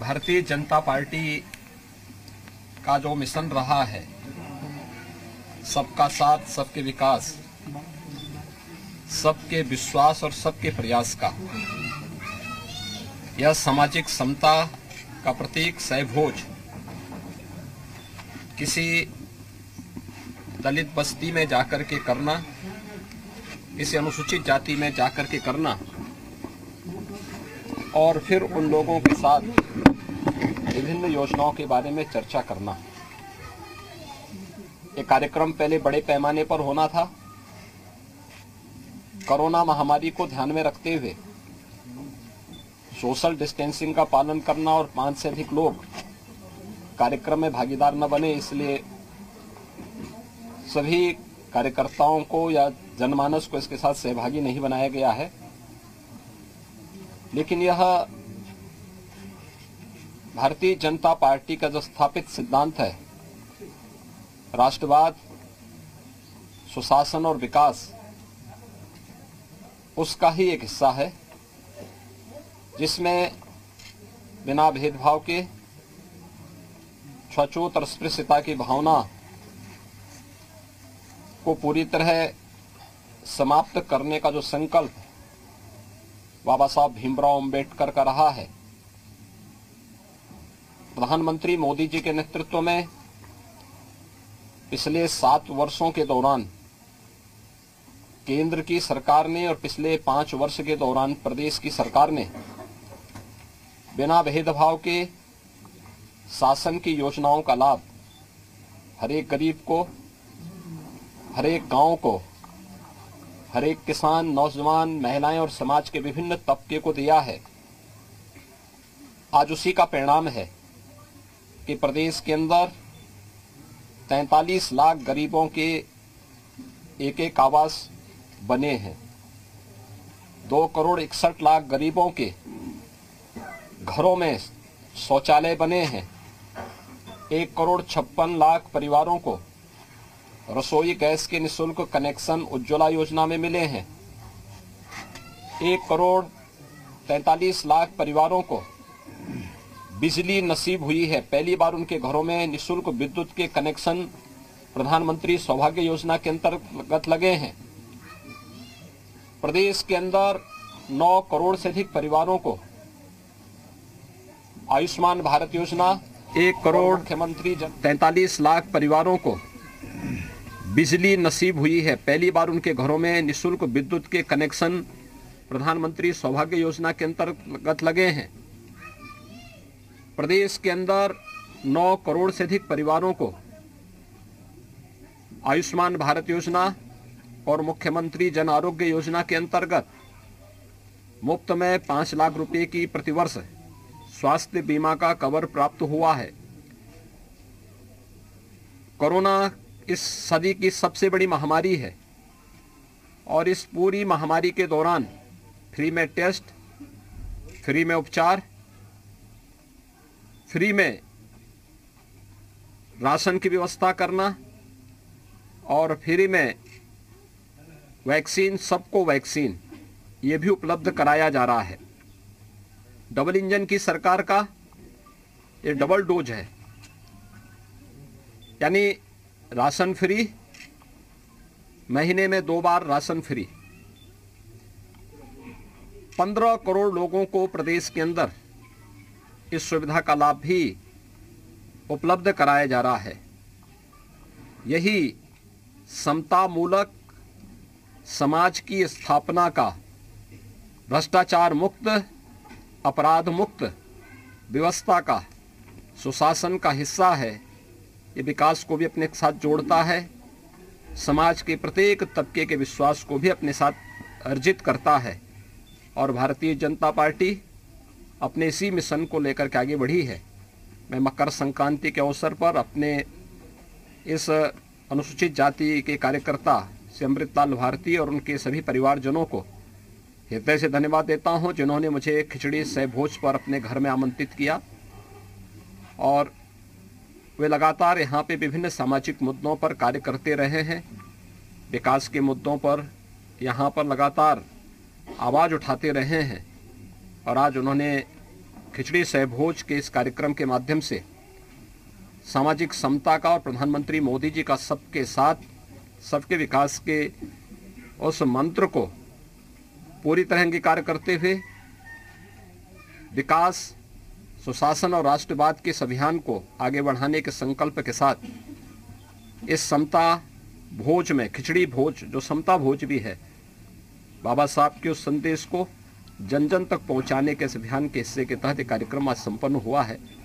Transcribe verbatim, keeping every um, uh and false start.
Bharatiya Janata party का जो mission रहा है सबका साथ, सबके विकास, सबके विश्वास और सबके प्रयास का, यह सामाजिक समता का प्रतीक सहभोज किसी दलित बस्ती में जाकर के करना, किसी अनुसूचित जाति में जाकर के करना और फिर उन लोगों के साथ विभिन्न योजनाओं के बारे में चर्चा करना। ये कार्यक्रम पहले बड़े पैमाने पर होना था। कोरोना महामारी को ध्यान में रखते हुए सोशल डिस्टेंसिंग का पालन करना और पांच से अधिक लोग कार्यक्रम में भागीदार न बने, इसलिए सभी कार्यकर्ताओं को या जनमानस को इसके साथ सहभागी नहीं बनाया गया है। लेकिन यह भारतीय जनता पार्टी का जो स्थापित सिद्धांत है, राष्ट्रवाद, सुशासन और विकास, उसका ही एक हिस्सा है, जिसमें बिना भेदभाव के छूत और अस्पृश्यता की भावना को पूरी तरह समाप्त करने का जो संकल्प बाबा साहब भीमराव अंबेडकर का रहा है, प्रधानमंत्री मोदी जी के नेतृत्व में पिछले सात वर्षों के दौरान केंद्र की सरकार ने और पिछले पांच वर्ष के दौरान प्रदेश की सरकार ने बिना भेदभाव के शासन की योजनाओं का लाभ हर एक गरीब को, हर एक गांव को, हर एक किसान, नौजवान, महिलाएं और समाज के विभिन्न तबके को दिया है। आज उसी का परिणाम है कि प्रदेश के अंदर तैंतालीस लाख गरीबों के एक एक आवास बने हैं, दो करोड़ इकसठ लाख गरीबों के घरों में शौचालय बने हैं, एक करोड़ छप्पन लाख परिवारों को रसोई गैस के निःशुल्क कनेक्शन उज्ज्वला योजना में मिले हैं, एक करोड़ तैंतालीस लाख परिवारों को बिजली नसीब हुई है, पहली बार उनके घरों में निःशुल्क विद्युत के कनेक्शन प्रधानमंत्री सौभाग्य योजना के अंतर्गत लगे हैं, प्रदेश के अंदर नौ करोड़ से अधिक परिवारों को आयुष्मान भारत योजना, एक करोड़ मुख्यमंत्री तैंतालीस लाख परिवारों को बिजली नसीब हुई है, पहली बार उनके घरों में निःशुल्क विद्युत के कनेक्शन प्रधानमंत्री सौभाग्य योजना के अंतर्गत लगे हैं, प्रदेश के अंदर नौ करोड़ से अधिक परिवारों को आयुष्मान भारत योजना और मुख्यमंत्री जन आरोग्य योजना के अंतर्गत मुफ्त में पाँच लाख रुपए की प्रतिवर्ष स्वास्थ्य बीमा का कवर प्राप्त हुआ है। कोरोना इस सदी की सबसे बड़ी महामारी है और इस पूरी महामारी के दौरान फ्री में टेस्ट, फ्री में उपचार, फ्री में राशन की व्यवस्था करना और फ्री में वैक्सीन, सबको वैक्सीन ये भी उपलब्ध कराया जा रहा है। डबल इंजन की सरकार का ये डबल डोज है, यानी राशन फ्री, महीने में दो बार राशन फ्री, पंद्रह करोड़ लोगों को प्रदेश के अंदर इस सुविधा का लाभ भी उपलब्ध कराया जा रहा है। यही समतामूलक समाज की स्थापना का, भ्रष्टाचार मुक्त, अपराध मुक्त व्यवस्था का, सुशासन का हिस्सा है। ये विकास को भी अपने साथ जोड़ता है, समाज के प्रत्येक तबके के विश्वास को भी अपने साथ अर्जित करता है और भारतीय जनता पार्टी अपने इसी मिशन को लेकर के आगे बढ़ी है। मैं मकर संक्रांति के अवसर पर अपने इस अनुसूचित जाति के कार्यकर्ता श्री अमृतलाल भारती और उनके सभी परिवारजनों को हृदय से धन्यवाद देता हूं, जिन्होंने मुझे खिचड़ी सहभोज पर अपने घर में आमंत्रित किया और वे लगातार यहां पे विभिन्न सामाजिक मुद्दों पर कार्य करते रहे हैं, विकास के मुद्दों पर यहां पर लगातार आवाज़ उठाते रहे हैं और आज उन्होंने खिचड़ी सहभोज के इस कार्यक्रम के माध्यम से सामाजिक समता का और प्रधानमंत्री मोदी जी का सबके साथ सबके विकास के उस मंत्र को पूरी तरह अंगीकार करते हुए विकास, सुशासन और राष्ट्रवाद के इस अभियान को आगे बढ़ाने के संकल्प के साथ इस समता भोज में, खिचड़ी भोज जो समता भोज भी है, बाबा साहब के उस संदेश को जन जन तक पहुंचाने के इस अभियान के हिस्से के तहत यह कार्यक्रम आज संपन्न हुआ है।